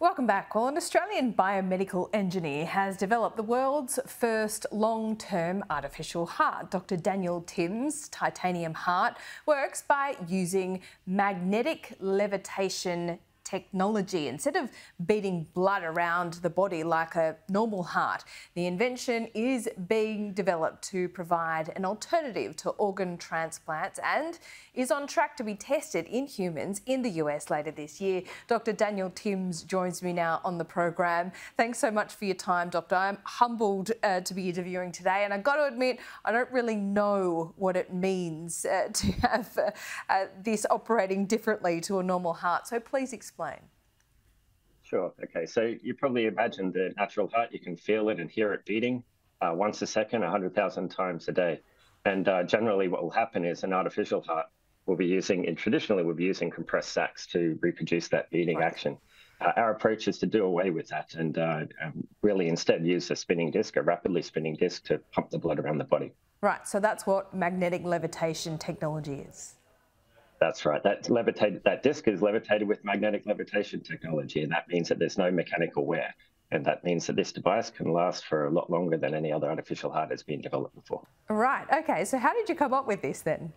Welcome back. Well, an Australian biomedical engineer has developed the world's first long-term artificial heart. Dr. Daniel Timms' titanium heart works by using magnetic levitation technology. Instead of beating blood around the body like a normal heart, the invention is being developed to provide an alternative to organ transplants and is on track to be tested in humans in the US later this year. Dr. Daniel Timms joins me now on the program. Thanks so much for your time, Doctor. I'm humbled to be interviewing today, and I've got to admit, I don't really know what it means to have this operating differently to a normal heart, so please explain. Sure. Okay. So you probably imagine the natural heart. You can feel it and hear it beating once a second, 100,000 times a day. And generally what will happen is an artificial heart will be using, and traditionally we'll be using compressed sacs to reproduce that beating action. Our approach is to do away with that and really instead use a spinning disc, a rapidly spinning disc, to pump the blood around the body. Right. So that's what magnetic levitation technology is. That's right. That disc is levitated with magnetic levitation technology, and that means that there's no mechanical wear. And that means that this device can last for a lot longer than any other artificial heart that's been developed before. Right. Okay. So how did you come up with this then?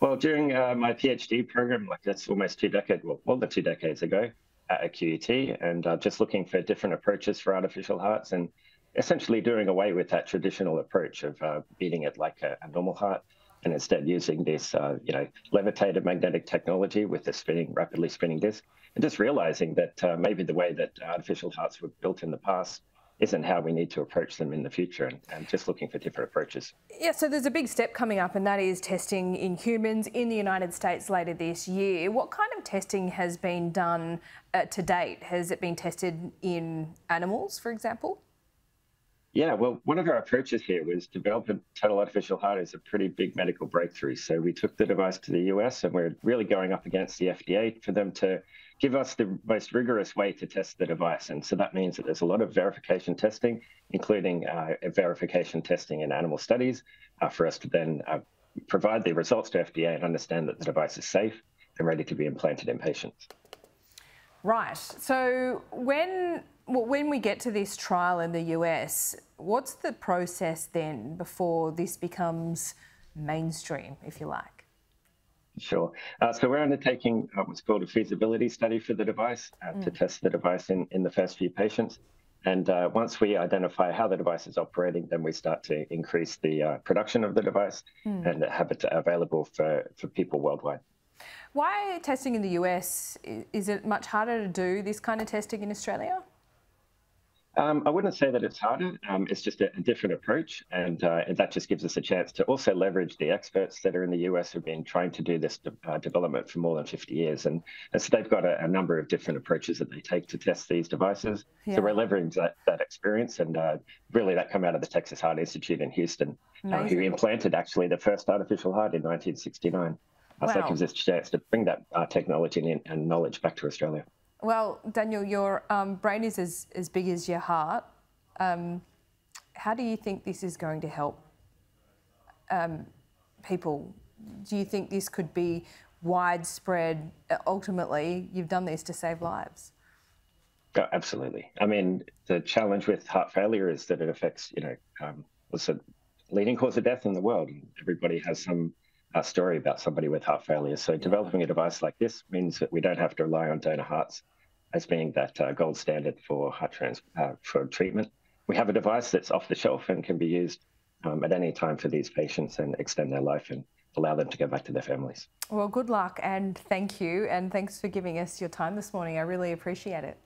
Well, during my PhD program, like that's almost two decades ago at QUT, and just looking for different approaches for artificial hearts and essentially doing away with that traditional approach of beating it like a normal heart, and instead using this, levitated magnetic technology with a rapidly spinning disc, and just realizing that maybe the way that artificial hearts were built in the past isn't how we need to approach them in the future, and just looking for different approaches. Yeah, so there's a big step coming up, and that is testing in humans in the United States later this year. What kind of testing has been done to date? Has it been tested in animals, for example? Yeah, well, one of our approaches here was developing total artificial heart is a pretty big medical breakthrough. So we took the device to the US, and we're really going up against the FDA for them to give us the most rigorous way to test the device. And so that means that there's a lot of verification testing, including verification testing in animal studies for us to then provide the results to FDA and understand that the device is safe and ready to be implanted in patients. Right. So when we get to this trial in the US, what's the process then before this becomes mainstream, if you like? Sure. So we're undertaking what's called a feasibility study for the device to test the device in the first few patients. And once we identify how the device is operating, then we start to increase the production of the device and have it available for people worldwide. Why testing in the US? Is it much harder to do this kind of testing in Australia? I wouldn't say that it's harder. It's just a different approach, and that just gives us a chance to also leverage the experts that are in the US who've been trying to do this development for more than 50 years. And so they've got a number of different approaches that they take to test these devices. Yeah. So we're leveraging that experience, and really that came out of the Texas Heart Institute in Houston, who implanted actually the first artificial heart in 1969. Wow. So it gives us a chance to bring that technology and knowledge back to Australia. Well, Daniel, your brain is as big as your heart. How do you think this is going to help people? Do you think this could be widespread? Ultimately, you've done this to save lives. Oh, absolutely. I mean, the challenge with heart failure is that it affects, it's a leading cause of death in the world. Everybody has some story about somebody with heart failure. So developing a device like this means that we don't have to rely on donor hearts as being that gold standard for heart for treatment. We have a device that's off the shelf and can be used at any time for these patients and extend their life and allow them to go back to their families. Well, good luck and thank you. And thanks for giving us your time this morning. I really appreciate it.